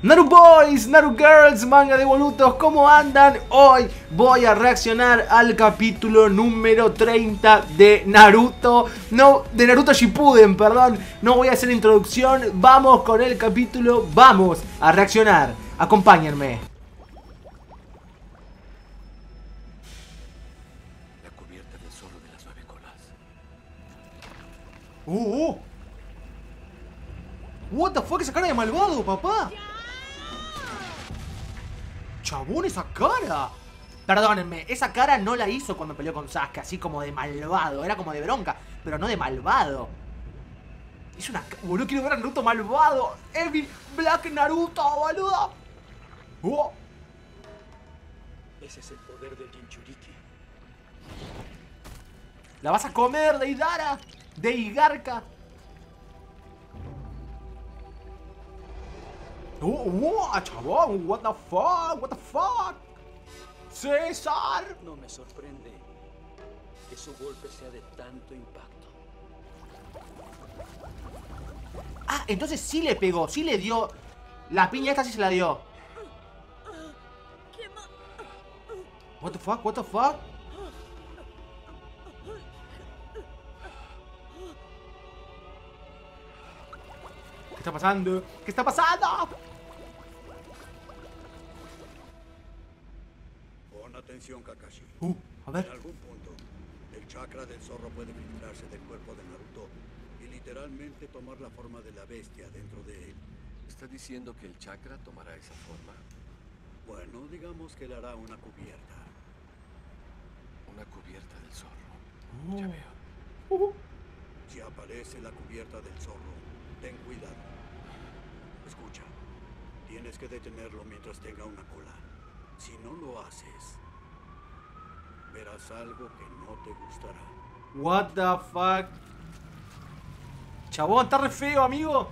Naru Boys, Naru Girls, manga de bolutos, ¿cómo andan? Hoy voy a reaccionar al capítulo número 30 de Naruto. No, de Naruto Shippuden, perdón. No voy a hacer introducción, vamos con el capítulo, vamos a reaccionar. Acompáñenme. La cubierta del zorro de las nueve colas. What the fuck, esa cara de malvado, papá. Chabón, esa cara. Perdónenme, esa cara no la hizo cuando peleó con Sasuke, así como de malvado. Era como de bronca, pero no de malvado. Es una... Boludo, quiero ver a Naruto malvado. Evil Black Naruto, boludo. Oh. Ese es el poder del Jinchuriki. La vas a comer, Deidara. Deigarka. Chabón, what the fuck, César. No me sorprende que su golpe sea de tanto impacto. Ah, entonces sí le pegó, sí le dio. La piña esta sí se la dio. What the fuck. ¿Qué está pasando? ¿Qué está pasando? Atención, Kakashi. A ver. En algún punto, el chakra del zorro puede filtrarse del cuerpo de Naruto y literalmente tomar la forma de la bestia dentro de él. ¿Está diciendo que el chakra tomará esa forma? Bueno, digamos que le hará una cubierta. Una cubierta del zorro. Ya veo. Si aparece la cubierta del zorro, ten cuidado. Escucha, tienes que detenerlo mientras tenga una cola. Si no lo haces, verás algo que no te gustará. What the fuck. Chabón, está re feo, amigo.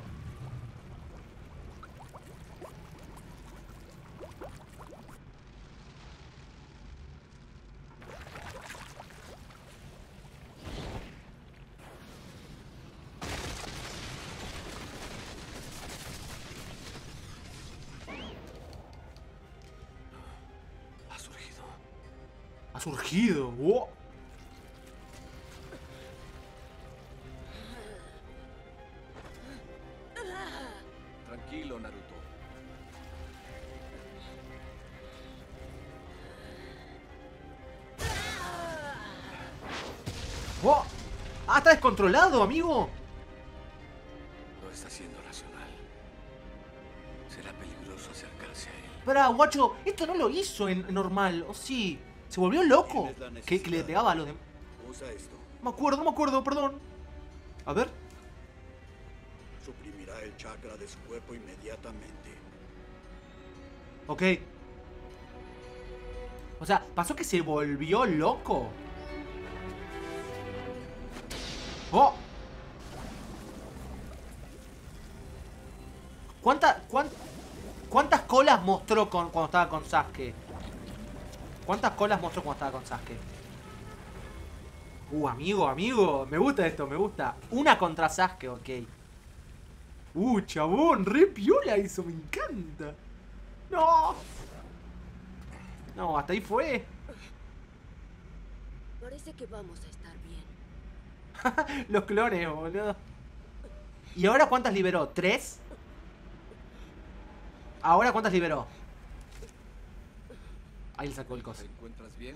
Surgido, wow. Tranquilo, Naruto. Wow. Ah, está descontrolado, amigo. No está siendo racional. Será peligroso acercarse a él. Pará, guacho, esto no lo hizo en normal, ¿o sí? Se volvió loco. Que le pegaba a los demás. Usa esto. No me acuerdo, perdón. A ver. Suprimirá el chakra de su cuerpo inmediatamente. Ok. O sea, pasó que se volvió loco. Oh. ¿Cuántas colas mostró cuando estaba con Sasuke? ¿Cuántas colas mostró cuando estaba con Sasuke? Amigo. Me gusta esto, me gusta. Una contra Sasuke, ok. Chabón. Re piola hizo, me encanta. No. No, hasta ahí fue. Parece que vamos a estar bien. Los clones, boludo. ¿Y ahora cuántas liberó? ¿3? ¿Ahora cuántas liberó? Ahí le sacó el coso. ¿Te encuentras bien?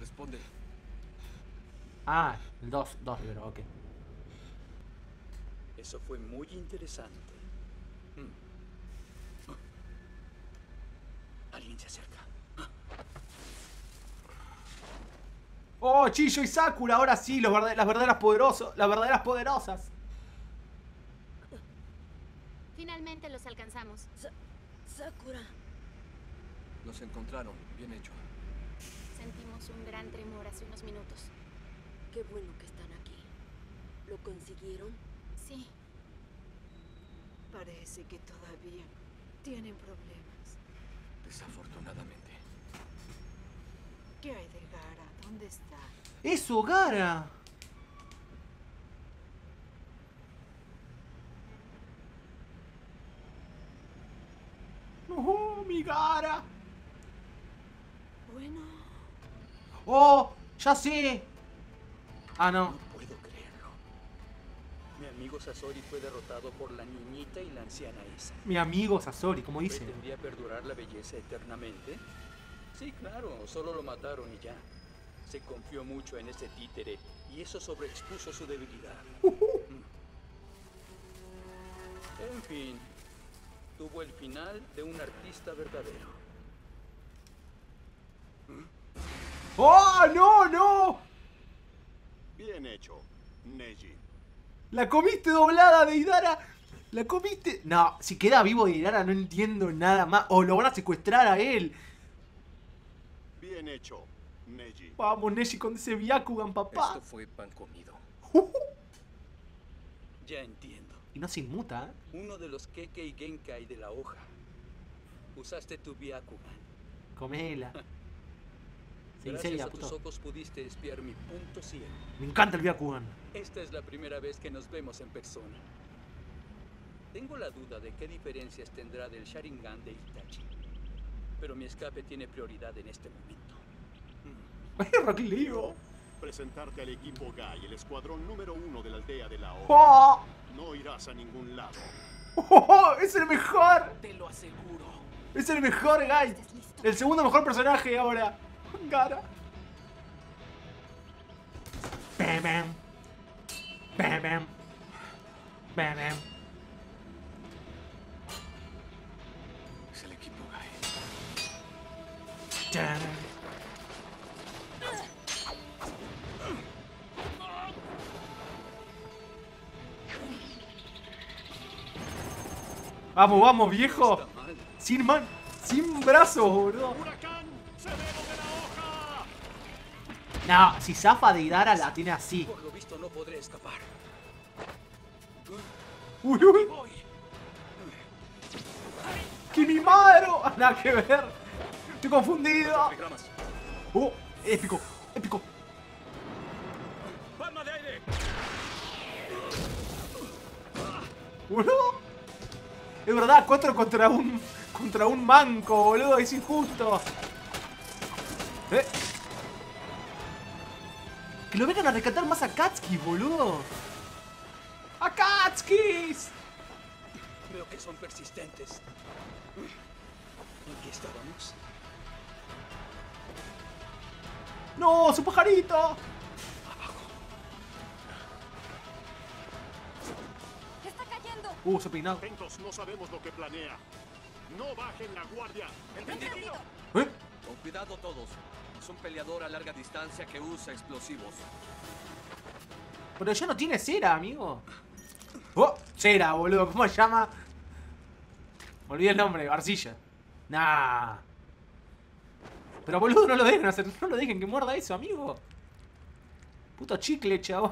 Responde. Ah, el 2 liberó, ok. Eso fue muy interesante. Alguien se acerca. Chiyo y Sakura, ahora sí, las verdaderas poderosas. Finalmente los alcanzamos. Sakura. Los encontraron, bien hecho. Sentimos un gran tremor hace unos minutos. Qué bueno que están aquí. ¿Lo consiguieron? Sí. Parece que todavía tienen problemas. Desafortunadamente. ¿Qué hay de Gaara? ¿Dónde está? ¡Eso, Gaara! ¡No, mi Gaara! Bueno... ¡Oh! ¡Ya sé! Ah, no. No puedo creerlo. Mi amigo Sasori fue derrotado por la niñita y la anciana esa. Mi amigo Sasori, como dice. ¿Pretendía perdurar la belleza eternamente? Sí, claro, solo lo mataron y ya. Se confió mucho en ese títere y eso sobreexpuso su debilidad. En fin, tuvo el final de un artista verdadero. ¡Oh, no, no! Bien hecho, Neji. ¡La comiste doblada, Deidara! ¡La comiste! No, si queda vivo Deidara no entiendo nada más. O lo van a secuestrar a él. Bien hecho, Neji. Vamos, Neji, con ese Byakugan, papá. Esto fue pan comido. Ya entiendo. Y no se inmuta, ¿eh? Uno de los Kekkei Genkai de la hoja. Usaste tu Byakugan. Comela. Gracias a tus ojos pudiste espiar mi punto ciego. Me encanta el Byakugan. Esta es la primera vez que nos vemos en persona. Tengo la duda de qué diferencias tendrá del Sharingan de Itachi. Pero mi escape tiene prioridad en este momento. ¡Vaya lío! Presentarte al equipo Gai, el escuadrón número 1 de la aldea de la Ola. ¡Oh! No irás a ningún lado. ¡Oh! ¡Es el mejor! Te lo aseguro. ¡Es el mejor Gai! El segundo mejor personaje ahora. Gaara. Bam, bam. Bam, bam. Bam, bam. Es el equipo Gai. Vamos, vamos, viejo. Sin man, sin brazos, boludo. No, si zafa Deidara la tiene así. Por lo visto no podré escapar. Uy, uy. ¡Kimimaro! Nada que ver. Estoy confundido. Oh, épico, épico. ¡Palma de aire! Boludo. Es verdad, 4 contra 1. Contra un manco, boludo. Es injusto. Que lo vengan a rescatar más a Katsuki, boludo. ¡A Katsukis! Veo que son persistentes. ¿En qué estábamos? ¡No! ¡Su pajarito! Abajo. ¡Está cayendo! Se peinado. Atentos, no sabemos lo que planea. No bajen la guardia. ¿Entendido? Con cuidado todos. Es un peleador a larga distancia que usa explosivos. Pero ya no tiene cera, amigo. ¡Oh! Cera, boludo. ¿Cómo se llama? Me olvidé el nombre. Arcilla. Nah. Pero, boludo, no lo dejen hacer. No lo dejen que muerda eso, amigo. Puto chicle, chabón.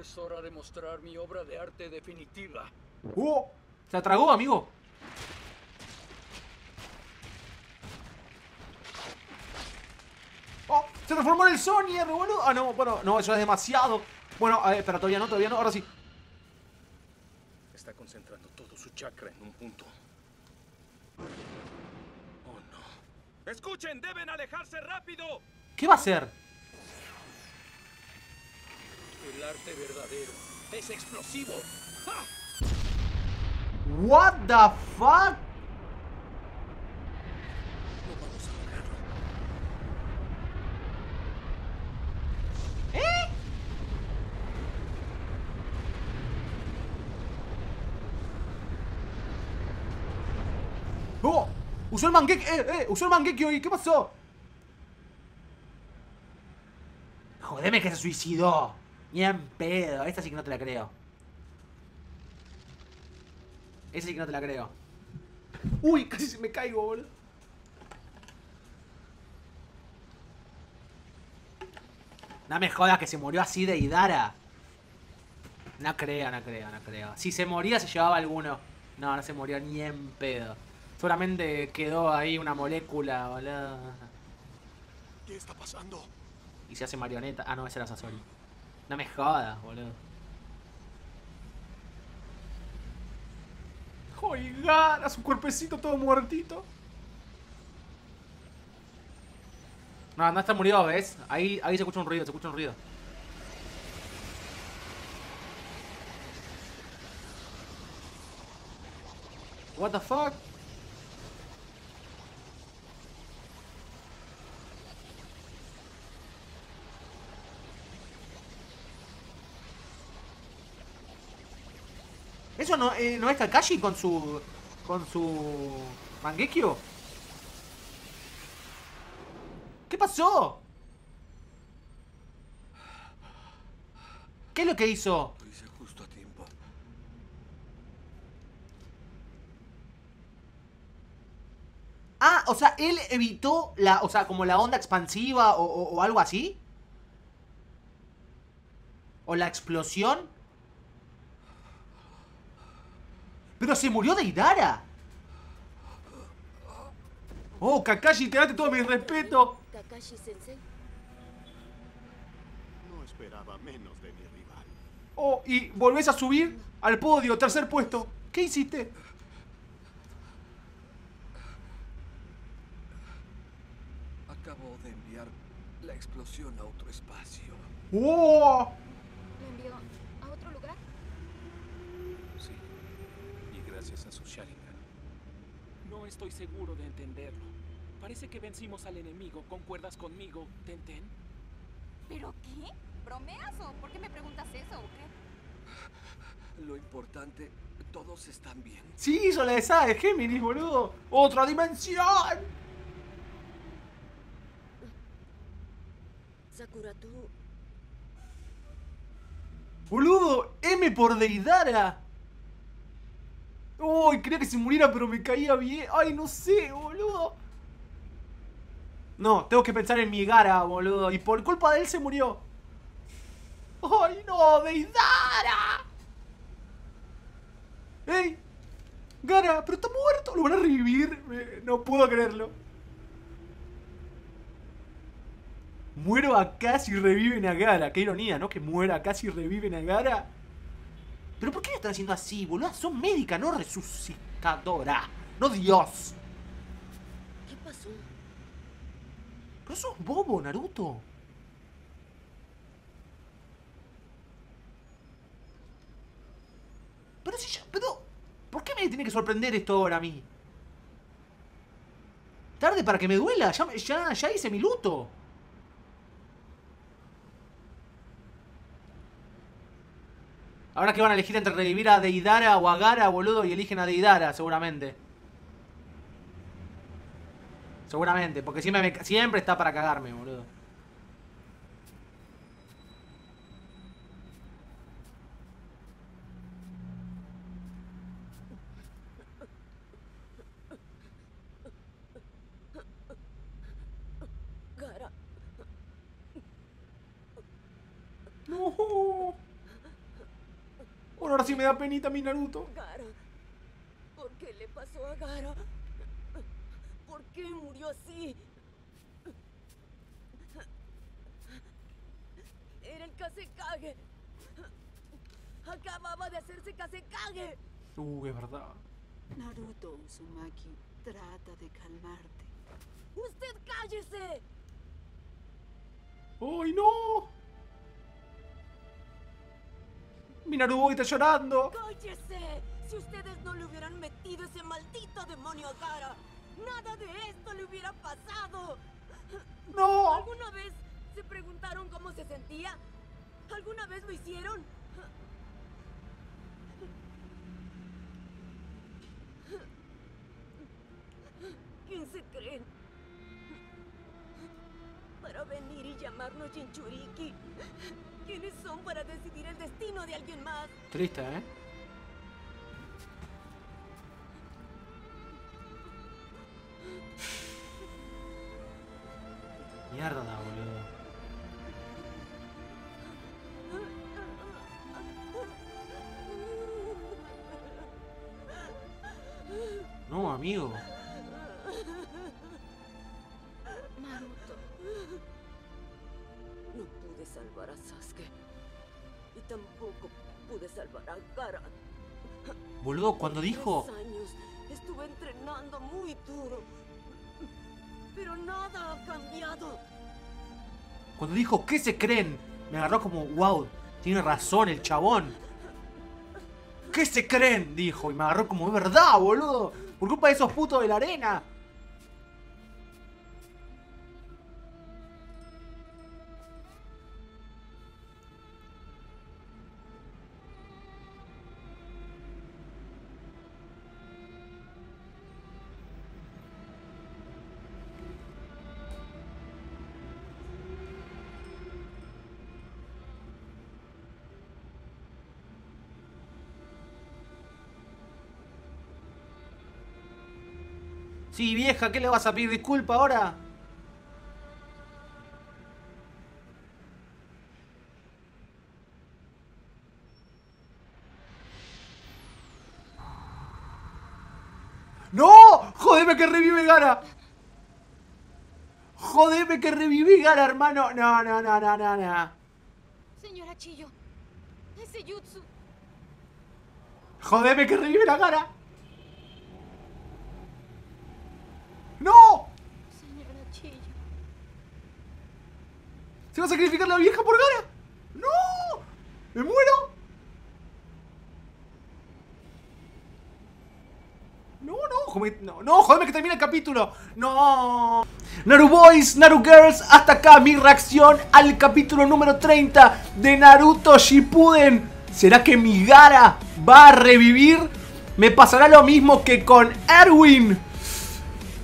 Es hora de mostrar mi obra de arte definitiva. ¡Oh! Se atragó, amigo. ¡Oh! ¡Se transformó en el Sonier, boludo! Ah, no, bueno, no, eso es demasiado. Bueno, a ver, espera, todavía no, ahora sí. Está concentrando todo su chakra en un punto. Oh, no. ¡Escuchen! ¡Deben alejarse rápido! ¿Qué va a hacer? El arte verdadero es explosivo. ¡Ja! What the fuck? Usó el Mangekyō, usó el Mangekyō y ¿qué pasó? Jodeme que se suicidó. Ni en pedo, esta sí que no te la creo. Esa sí que no te la creo. Uy, casi se me caigo, boludo. No me jodas que se murió así Deidara. No creo, no creo, no creo. Si se moría se llevaba alguno. No, no se murió ni en pedo. Seguramente quedó ahí una molécula, boludo. ¿Qué está pasando? Y se hace marioneta. Ah, no, ese era Sasori. No me jodas, boludo. Oiga, a su cuerpecito todo muertito. No, no está murido, ¿ves? Ahí se escucha un ruido, What the fuck? ¿Eso no es Kakashi con su... Mangekyō? ¿Qué pasó? ¿Qué es lo que hizo? Lo hice justo a tiempo. Ah, o sea, él evitó la... O sea, como la onda expansiva o algo así. O la explosión. ¡Pero se murió Deidara! ¡Oh, Kakashi, te date todo mi respeto! ¿Kakashi-sensei? No esperaba menos de mi rival. Oh, y volvés a subir al podio, tercer puesto. ¿Qué hiciste? Acabo de enviar la explosión a otro espacio. ¡Oh! ¿Lo envió a otro lugar? Sí. Gracias a su Sharingan. No estoy seguro de entenderlo. Parece que vencimos al enemigo. ¿Concuerdas conmigo, Tenten? ¿Pero qué? ¿Bromeas o por qué me preguntas eso o qué? Lo importante, todos están bien. Sí, hizo la de Sasuke, Géminis, boludo. ¡Otra dimensión! Sakura, tú... ¡Boludo! ¡M por Deidara! Uy, creía que se muriera, pero me caía bien. Ay, no sé, boludo. No, tengo que pensar en mi Gaara, boludo. Y por culpa de él se murió. Ay, no, Deidara. Ey, Gaara, pero está muerto. ¿Lo van a revivir? No puedo creerlo. Muero acá si reviven a Gaara. Qué ironía, ¿no? Que muera acá si reviven a Gaara. ¿Pero por qué lo están haciendo así, boludo? Son médica, no resucitadora. ¡No Dios! ¿Qué pasó? Pero sos bobo, Naruto. Pero si yo... Pero... ¿Por qué me tiene que sorprender esto ahora a mí? Tarde para que me duela. Ya hice mi luto. Ahora que van a elegir entre revivir a Deidara o a Gaara, boludo, y eligen a Deidara, seguramente. Seguramente, porque siempre está para cagarme, boludo. Gaara. No. Bueno, ahora sí me da penita mi Naruto. Gaara, ¿por qué le pasó a Gaara? ¿Por qué murió así? Era el Kazekage. Acababa de hacerse Kazekage. Es verdad. Naruto Uzumaki, trata de calmarte. ¡Usted cállese! ¡Ay, no! Mi Naruto está llorando. ¡Cállese! Si ustedes no le hubieran metido ese maldito demonio a Gaara, nada de esto le hubiera pasado. ¡No! ¿Alguna vez se preguntaron cómo se sentía? ¿Alguna vez lo hicieron? ¿Quién se creen? Para venir y llamarnos Jinchuriki. ¿Quiénes son para decidir el destino de alguien más? Triste, ¿eh? Mierda, boludo. No, amigo. Salvar a Sasuke y tampoco pude salvar a Gaara. Boludo, cuando dijo... Estuve entrenando muy duro, pero nada ha cambiado. Cuando dijo, ¿qué se creen? Me agarró como, wow, tiene razón el chabón. ¿Qué se creen? Dijo, y me agarró como, es verdad, boludo. Por culpa de esos putos de la arena. Sí, vieja, ¿qué le vas a pedir disculpa ahora? ¡No! ¡Jodeme que revive Gaara! ¡Jodeme que revive Gaara, hermano! No, no, no, no, no, no. Señora Chiyo, ese jutsu. ¡Jodeme que revive la Gaara! ¡No! Señora Chiyo. ¿Se va a sacrificar la vieja por Gaara? ¡No! ¡Me muero! No, no, joder, no, no, jodeme que termine el capítulo. No. Naru Boys, Naru Girls, hasta acá mi reacción al capítulo número 30 de Naruto Shippuden. ¿Será que mi Gaara va a revivir? ¿Me pasará lo mismo que con Erwin?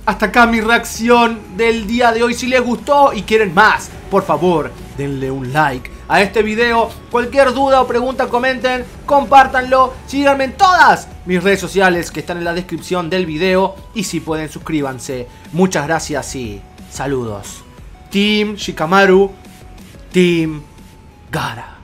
Hasta acá mi reacción del día de hoy. Si les gustó y quieren más, por favor, denle un like a este video. Cualquier duda o pregunta, comenten, compártanlo. Síganme en todas mis redes sociales que están en la descripción del video. Y si pueden, suscríbanse. Muchas gracias y saludos. Team Shikamaru, Team Gaara.